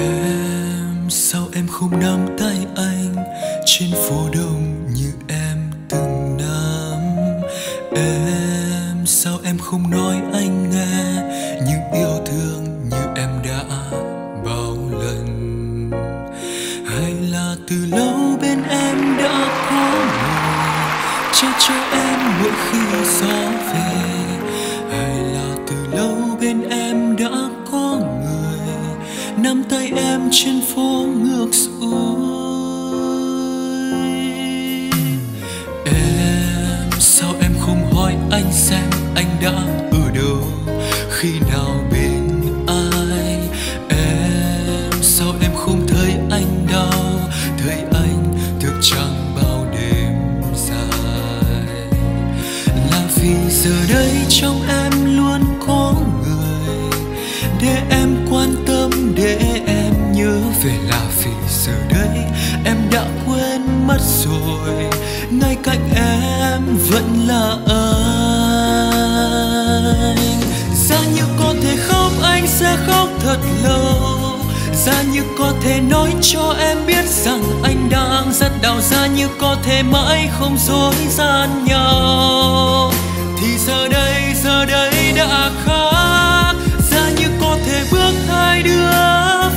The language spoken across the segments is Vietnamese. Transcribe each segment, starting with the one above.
Em, sao em không nắm tay anh trên phố đông như em từng nắm? Em, sao em không nói anh nghe những yêu thương như em đã bao lần? Hay là từ lâu bên em đã có người che cho em mỗi khi gió về? Hay là từ lâu bên em đã có người nắm tay em trên phố ngược xuôi? Em, sao em không hỏi anh xem anh đã ở đâu, khi nào bên ai? Em, sao em không thấy anh đau, thấy anh thực chẳng bao đêm dài? Là vì giờ đây trong em luôn có người để em quan tâm, để em nhớ về. Là vì giờ đây em đã quên mất rồi, ngay cạnh em vẫn là anh. Giá như có thể khóc, anh sẽ khóc thật lâu. Giá như có thể nói cho em biết rằng anh đang rất đau. Giá như có thể mãi không dối gian nhau, thì giờ đây đã khác. Giá như có thể bước hai đứa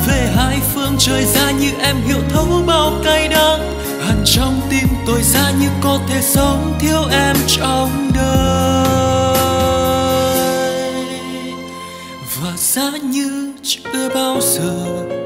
về hai phương trời. Giá như em hiểu thấu bao cay đắng hằn trong tim tôi. Giá như có thể sống thiếu em trong đời. Và giá như chưa bao giờ